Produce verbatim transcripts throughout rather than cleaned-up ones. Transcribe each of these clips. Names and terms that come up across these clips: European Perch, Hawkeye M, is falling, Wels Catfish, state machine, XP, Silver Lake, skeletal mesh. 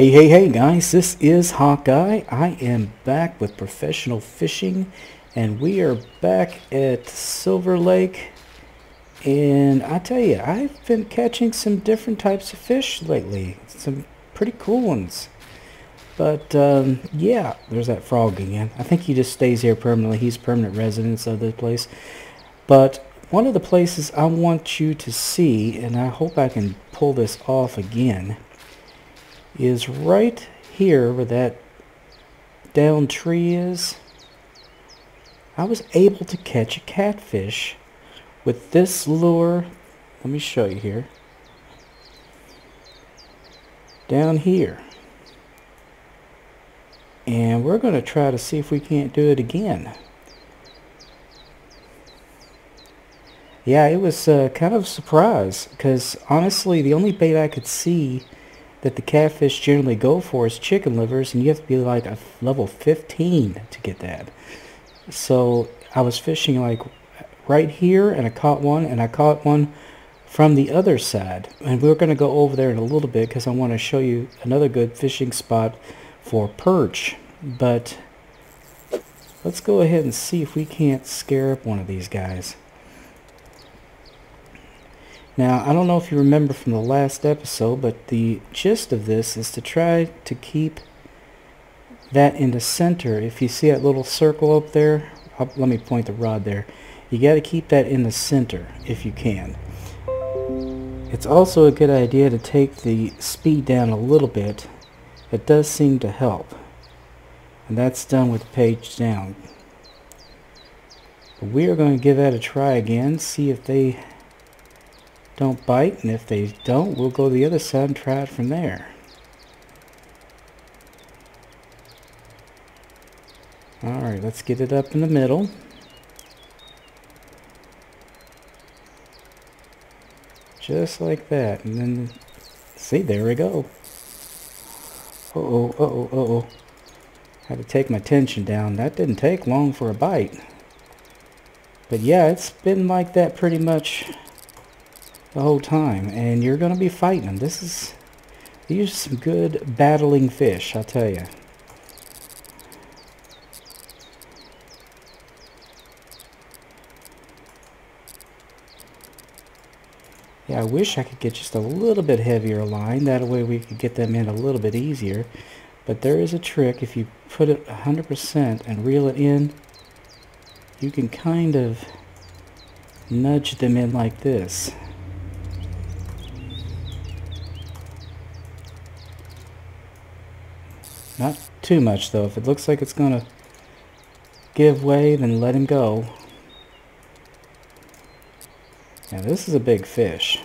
Hey, hey, hey guys, this is Hawkeye. I am back with professional fishing and we are back at Silver Lake. And I tell you, I've been catching some different types of fish lately. Some pretty cool ones. But um, yeah, there's that frog again. I think he just stays here permanently. He's permanent residence of this place. But one of the places I want you to see, and I hope I can pull this off again, is right here where that down tree is. I was able to catch a catfish with this lure. Let me show you here. Down here. And we're going to try to see if we can't do it again. Yeah, it was uh, kind of a surprise because honestly the only bait I could see that the catfish generally go for is chicken livers, and you have to be like a level fifteen to get that. So I was fishing like right here and I caught one, and I caught one from the other side, and we're going to go over there in a little bit because I want to show you another good fishing spot for perch. But let's go ahead and see if we can't scare up one of these guys. Now, I don't know if you remember from the last episode, but the gist of this is to try to keep that in the center. If you see that little circle up there, I'll, let me point the rod there. You got to keep that in the center if you can. It's also a good idea to take the speed down a little bit. It does seem to help. And that's done with the page down. But we are going to give that a try again, see if they don't bite, and if they don't, we'll go to the other side and try it from there. Alright, let's get it up in the middle. Just like that, and then, see, there we go. Uh-oh, uh-oh, uh-oh. Had to take my tension down. That didn't take long for a bite. But yeah, it's been like that pretty much the whole time, and you're going to be fighting them. This is, these are some good battling fish, I'll tell you. Yeah, I wish I could get just a little bit heavier line. That way we could get them in a little bit easier. But there is a trick. If you put it one hundred percent and reel it in, you can kind of nudge them in like this. Not too much though. If it looks like it's gonna give way, then let him go. Now this is a big fish.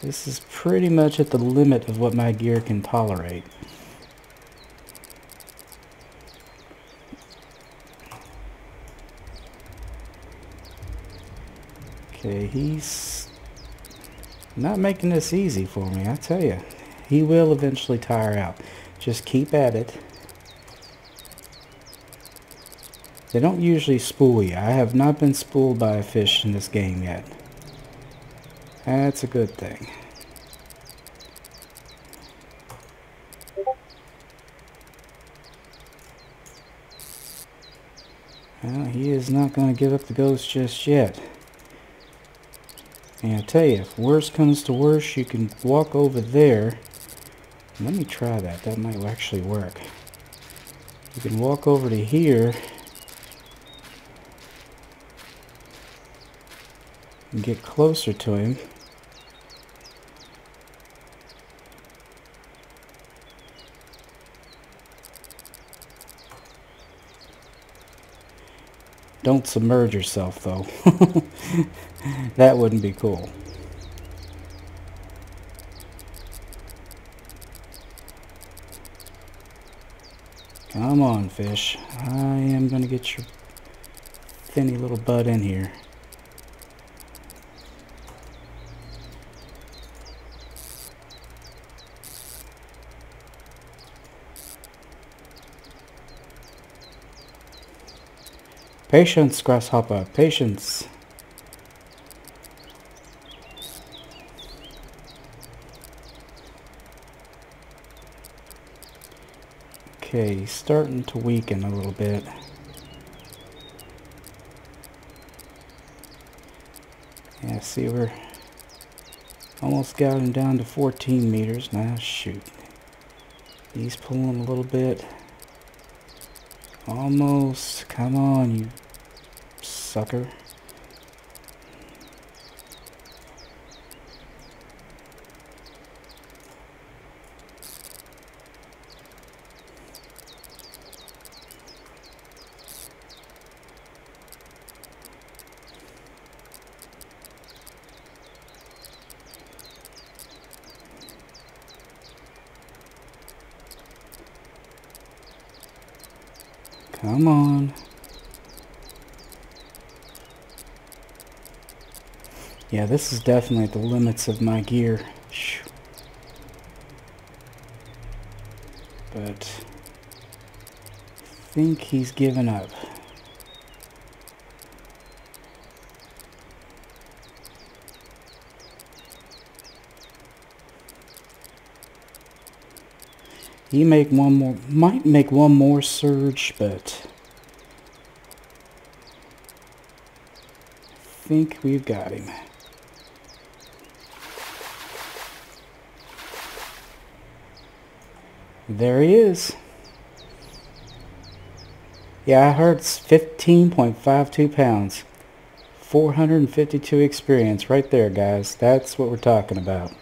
This is pretty much at the limit of what my gear can tolerate. Okay, he's not making this easy for me, I tell you. He will eventually tire out. Just keep at it. They don't usually spool you. I have not been spooled by a fish in this game yet. That's a good thing. Well, he is not going to give up the ghost just yet. And I tell you, if worse comes to worse, you can walk over there. Let me try that. That might actually work. You can walk over to here and get closer to him. Don't submerge yourself, though. That wouldn't be cool. Come on, fish. I am going to get your thinny little butt in here. Patience, grasshopper, patience. Okay, starting to weaken a little bit. Yeah, see, we're almost got him down to fourteen meters. Now, shoot. He's pulling a little bit. Almost. Come on, you sucker. Come on. Yeah, this is definitely at the limits of my gear. But I think he's given up. He make one more, might make one more surge, but I think we've got him. There he is. Yeah, I heard it's fifteen point five two pounds. four hundred fifty-two experience right there, guys. That's what we're talking about.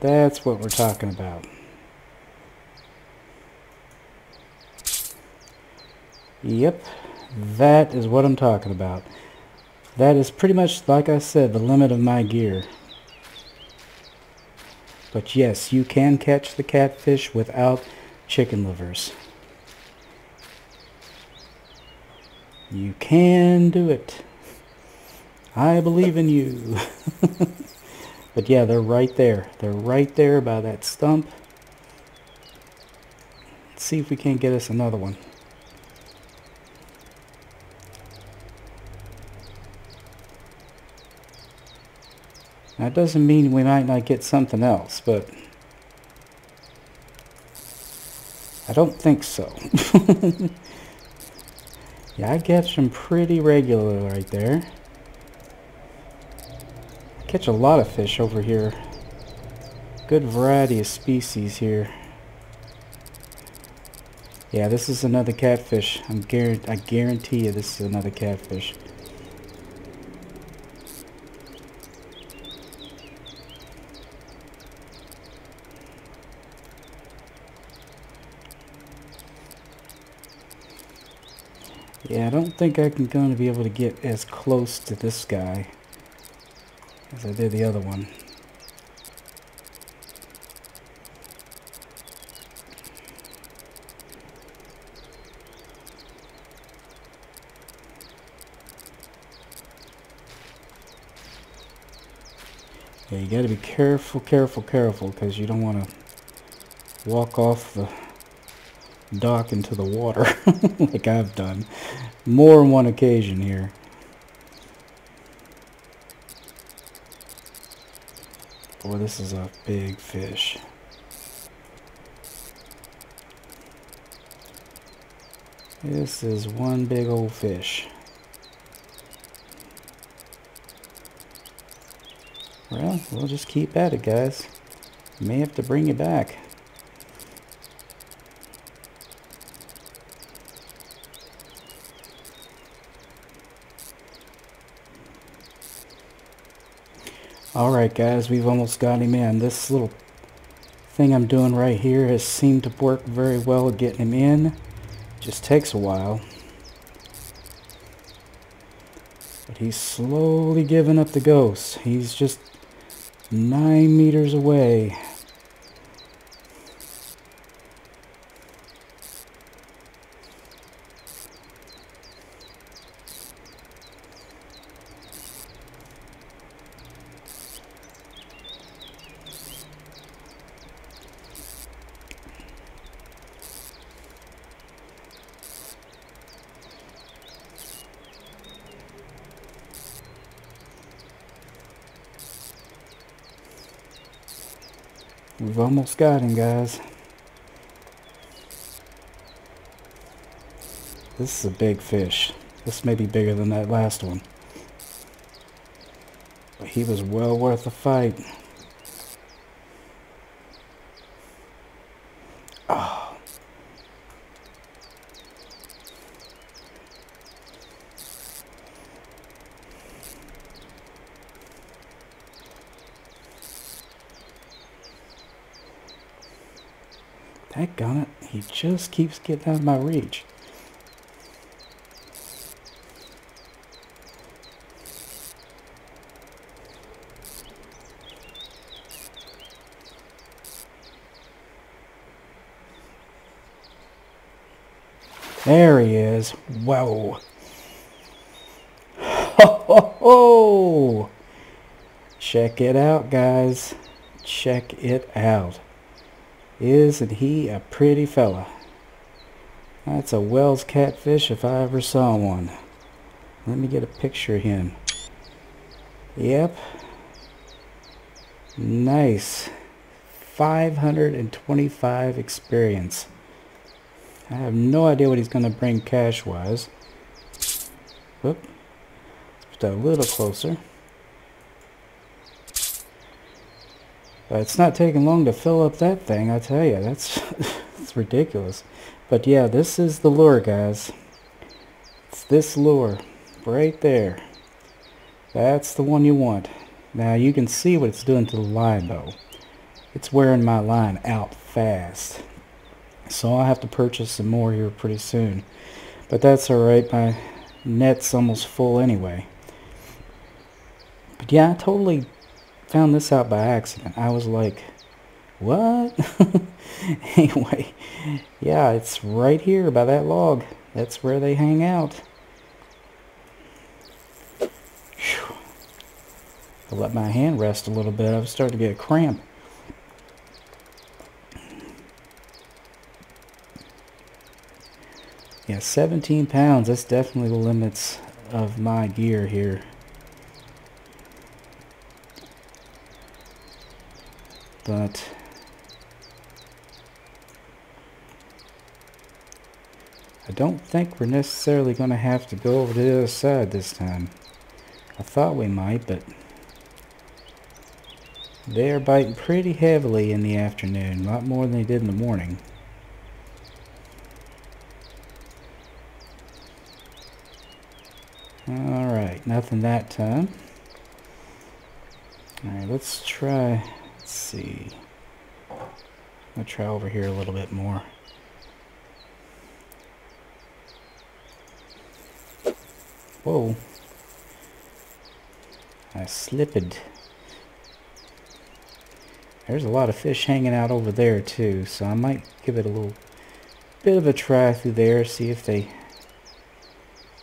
That's what we're talking about. Yep, that is what I'm talking about. That is pretty much, like I said, the limit of my gear. But yes, you can catch the catfish without chicken livers. You can do it. I believe in you. But yeah, they're right there. They're right there by that stump. Let's see if we can't get us another one. That doesn't mean we might not get something else, but I don't think so. Yeah, I catch them pretty regularly right there. I catch a lot of fish over here. Good variety of species here. Yeah, this is another catfish. I'm guarant- I guarantee you this is another catfish. Yeah, I don't think I'm going to be able to get as close to this guy as I did the other one. Yeah, you got to be careful, careful, careful, because you don't want to walk off the dock into the water like I've done more on one occasion here. Boy, this is a big fish. This is one big old fish. Well, we'll just keep at it, guys. May have to bring you back. Alright guys, we've almost got him in. This little thing I'm doing right here has seemed to work very well getting him in. It just takes a while. But he's slowly giving up the ghost. He's just nine meters away. We've almost got him, guys. This is a big fish. This may be bigger than that last one. But he was well worth the fight. Oh. Dadgummit, he just keeps getting out of my reach. There he is. Whoa. Ho, ho, ho. Check it out, guys. Check it out. Isn't he a pretty fella? That's a Wels catfish if I ever saw one. Let me get a picture of him. Yep. Nice. five hundred twenty-five experience. I have no idea what he's going to bring cash-wise. Whoop. Let's put that a little closer. But it's not taking long to fill up that thing, I tell you. That's, that's ridiculous. But yeah, this is the lure, guys. It's this lure. Right there. That's the one you want. Now, you can see what it's doing to the line, though. It's wearing my line out fast. So I'll have to purchase some more here pretty soon. But that's alright, my net's almost full anyway. But yeah, I totally found this out by accident. I was like, what? Anyway, yeah, it's right here by that log. That's where they hang out. Whew. I let my hand rest a little bit. I was starting to get a cramp. Yeah, seventeen pounds, that's definitely the limits of my gear here. But I don't think we're necessarily going to have to go over to the other side this time. I thought we might, but they're biting pretty heavily in the afternoon, a lot more than they did in the morning. Alright, nothing that time. Alright, let's try, let's see. I'll try over here a little bit more. Whoa. I slipped. There's a lot of fish hanging out over there too, so I might give it a little bit of a try through there, see if they...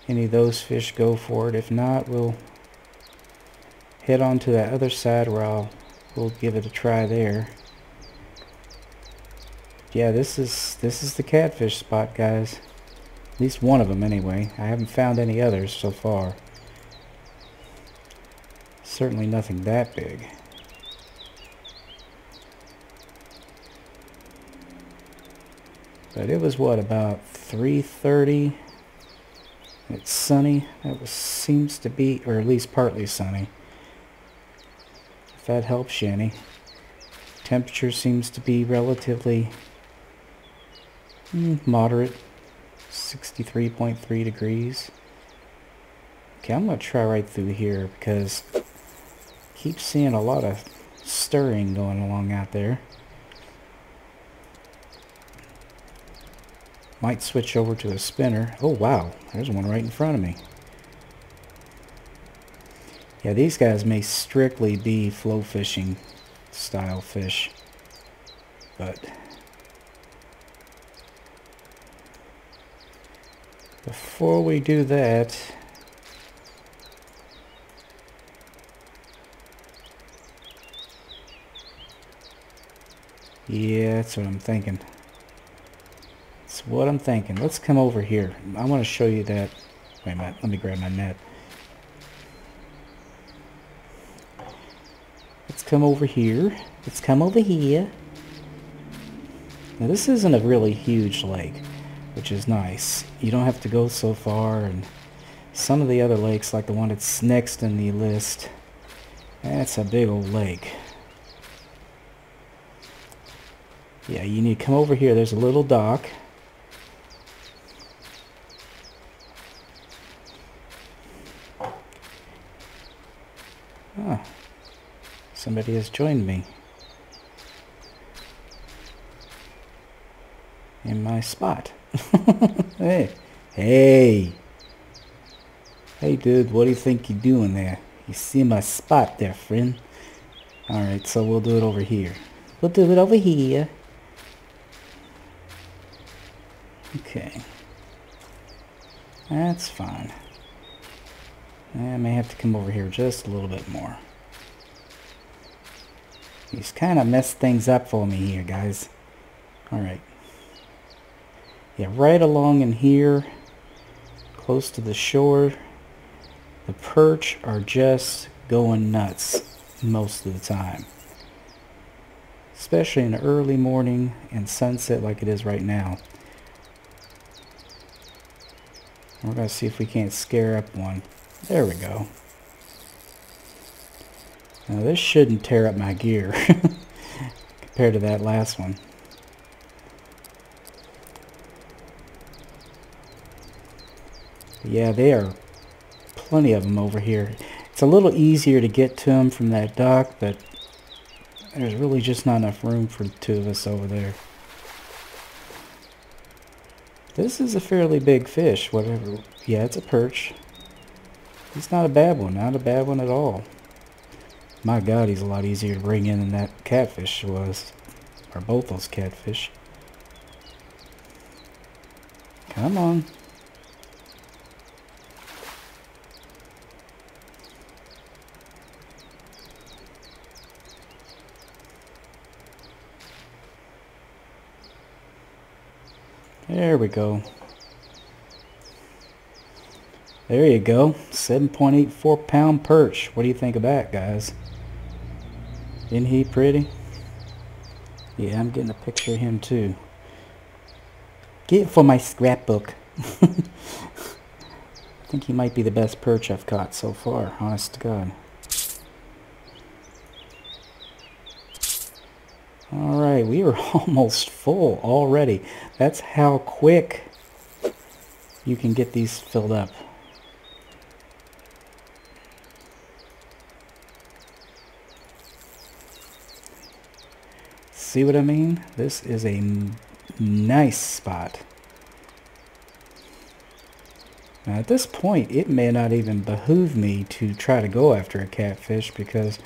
any of those fish go for it. If not, we'll head on to that other side where I'll we'll give it a try there. Yeah, this is this is the catfish spot, guys. At least one of them anyway. I haven't found any others so far. Certainly nothing that big. But it was what, about three thirty? It's sunny. That was, seems to be, or at least partly sunny. If that helps you any. Temperature seems to be relatively mm, moderate. sixty-three point three degrees. Okay, I'm going to try right through here because I keep seeing a lot of stirring going along out there. Might switch over to a spinner. Oh wow, there's one right in front of me. Yeah, these guys may strictly be flow fishing style fish, but before we do that, yeah, that's what I'm thinking. What I'm thinking. Let's come over here. I want to show you that. Wait a minute. Let me grab my net. Let's come over here. Let's come over here. Now this isn't a really huge lake. which is nice. You don't have to go so far, and some of the other lakes, like the one that's next in the list, that's a big old lake. Yeah, you need to come over here. There's a little dock. Ah, somebody has joined me in my spot. Hey, hey, hey, dude, what do you think you're doing there? You see my spot there, friend? All right, so we'll do it over here. We'll do it over here. Okay, that's fine. I may have to come over here just a little bit more. He's kind of messed things up for me here, guys. All right. Yeah, right along in here, close to the shore, the perch are just going nuts most of the time. Especially in the early morning and sunset like it is right now. We're going to see if we can't scare up one. There we go. Now this shouldn't tear up my gear compared to that last one. But yeah, there are plenty of them over here. It's a little easier to get to them from that dock, but there's really just not enough room for the two of us over there. This is a fairly big fish, whatever. Yeah, it's a perch. He's not a bad one, not a bad one at all. My god, he's a lot easier to bring in than that catfish was. Or both those catfish. Come on. There we go. There you go, seven point eight four pound perch. What do you think of that, guys? Isn't he pretty? Yeah, I'm getting a picture of him too. Get it for my scrapbook. I think he might be the best perch I've caught so far, honest to God. All right, we were almost full already. That's how quick you can get these filled up. See what I mean? This is a nice spot. Now at this point, it may not even behoove me to try to go after a catfish because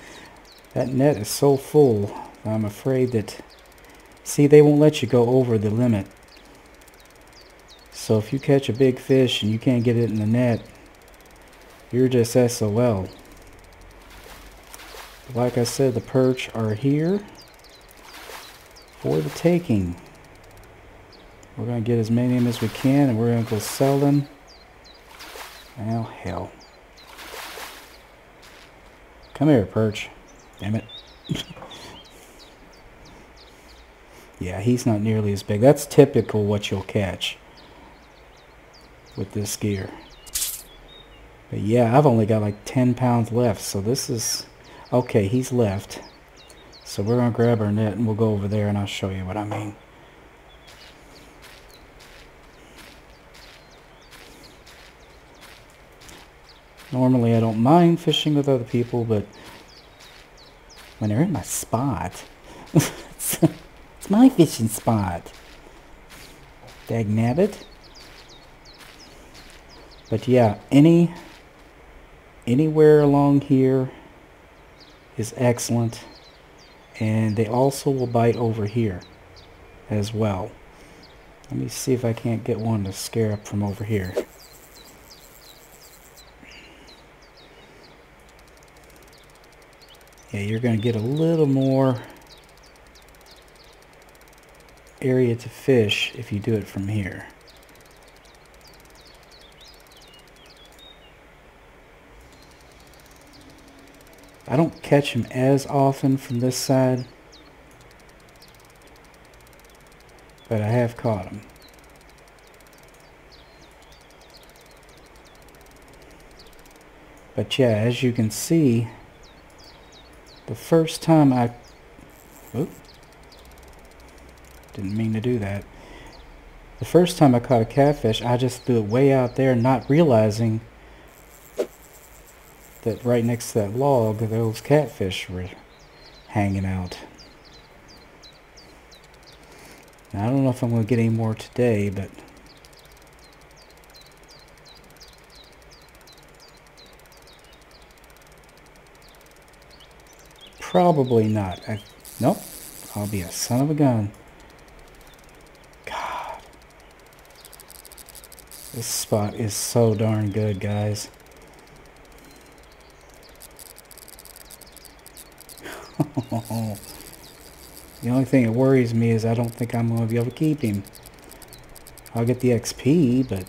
that net is so full. I'm afraid that, see, they won't let you go over the limit. So if you catch a big fish and you can't get it in the net, you're just S O L. Like I said, the perch are here for the taking. We're going to get as many of them as we can, and we're going to go sell them. Oh, hell. Come here, perch. Damn it. Yeah, he's not nearly as big. That's typical what you'll catch with this gear. But yeah, I've only got like ten pounds left, so this is... Okay, he's left. So we're going to grab our net and we'll go over there and I'll show you what I mean. Normally I don't mind fishing with other people, but when they're in my spot, it's, it's my fishing spot. Dagnabbit. But yeah, any anywhere along here is excellent. And they also will bite over here as well. Let me see if I can't get one to scare up from over here. Yeah, you're going to get a little more area to fish if you do it from here. I don't catch him as often from this side, but I have caught him. But yeah, as you can see, the first time I whoop, didn't mean to do that. The first time I caught a catfish, I just threw it way out there, not realizing that right next to that log, those catfish were hanging out. Now, I don't know if I'm going to get any more today, but probably not. I, nope. I'll be a son of a gun. God. This spot is so darn good, guys. The only thing that worries me is I don't think I'm going to be able to keep him. I'll get the X P, but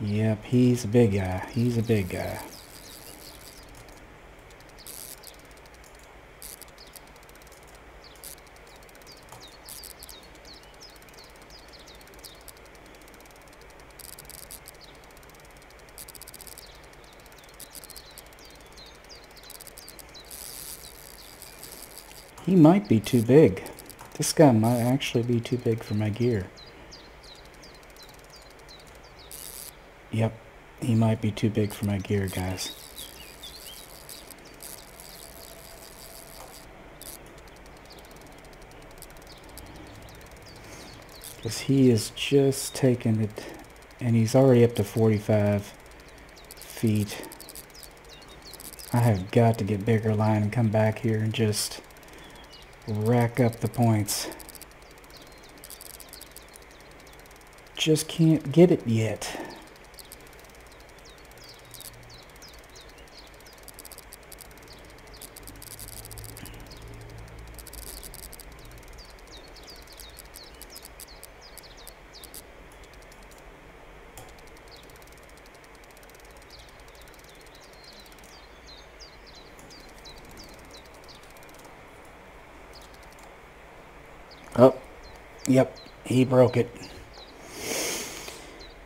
yep, he's a big guy. He's a big guy. He might be too big. This guy might actually be too big for my gear. Yep, he might be too big for my gear, guys. Because he is just taking it, and he's already up to forty-five feet. I have got to get bigger line and come back here and just rack up the points. Just can't get it yet. Oh, yep, he broke it.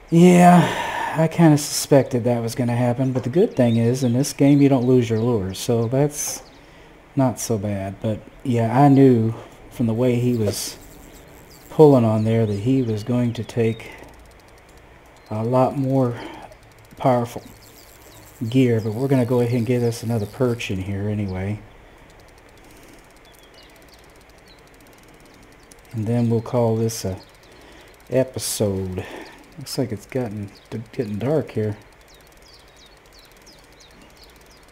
Yeah, I kind of suspected that was going to happen, but the good thing is, in this game, you don't lose your lures, so that's not so bad. But yeah, I knew from the way he was pulling on there that he was going to take a lot more powerful gear, but we're going to go ahead and get us another perch in here anyway. And then we'll call this a episode. Looks like it's gotten getting dark here.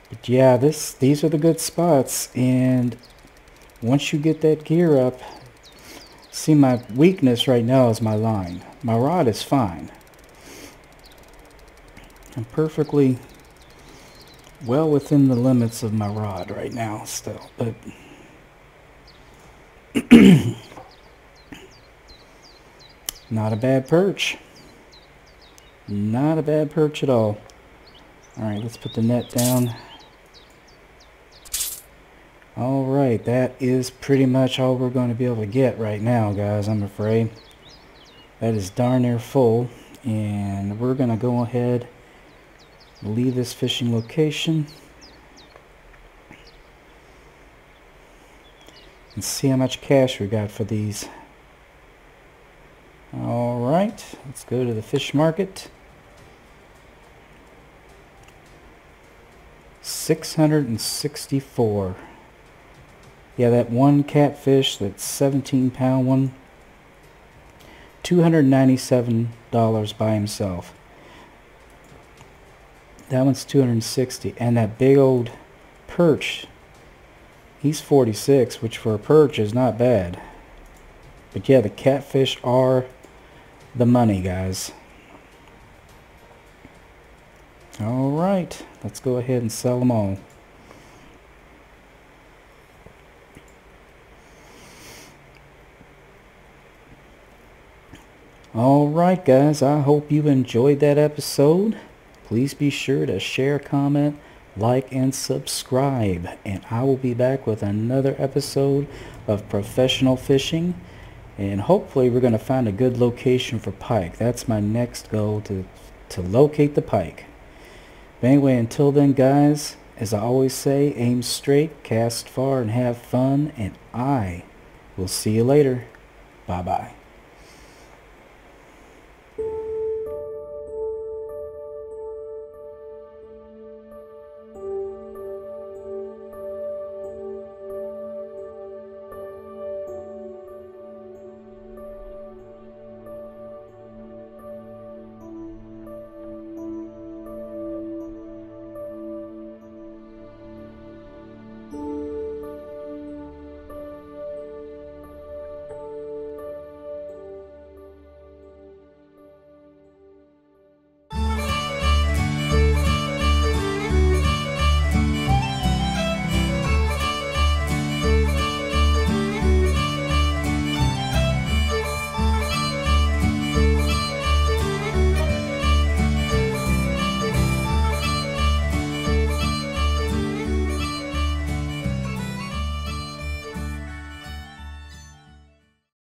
But yeah, this these are the good spots, and once you get that gear up, see, my weakness right now is my line. My rod is fine. I'm perfectly well within the limits of my rod right now still, but not a bad perch. Not a bad perch at all. Alright, let's put the net down. Alright, that is pretty much all we're going to be able to get right now, guys, I'm afraid. That is darn near full. And we're going to go ahead and leave this fishing location. And see how much cash we got for these. Alright, let's go to the fish market. six hundred sixty-four. Yeah, that one catfish, that seventeen pound one. two hundred ninety-seven dollars by himself. That one's two hundred sixty. And that big old perch, he's forty-six, which for a perch is not bad. But yeah, the catfish are the money, guys. Alright, let's go ahead and sell them all. Alright, guys, I hope you enjoyed that episode. Please be sure to share, comment, like, and subscribe. And I will be back with another episode of Professional Fishing. and hopefully we're going to find a good location for pike. That's my next goal, to to locate the pike. But anyway, until then guys, as I always say, aim straight, cast far, and have fun, and I will see you later. Bye bye.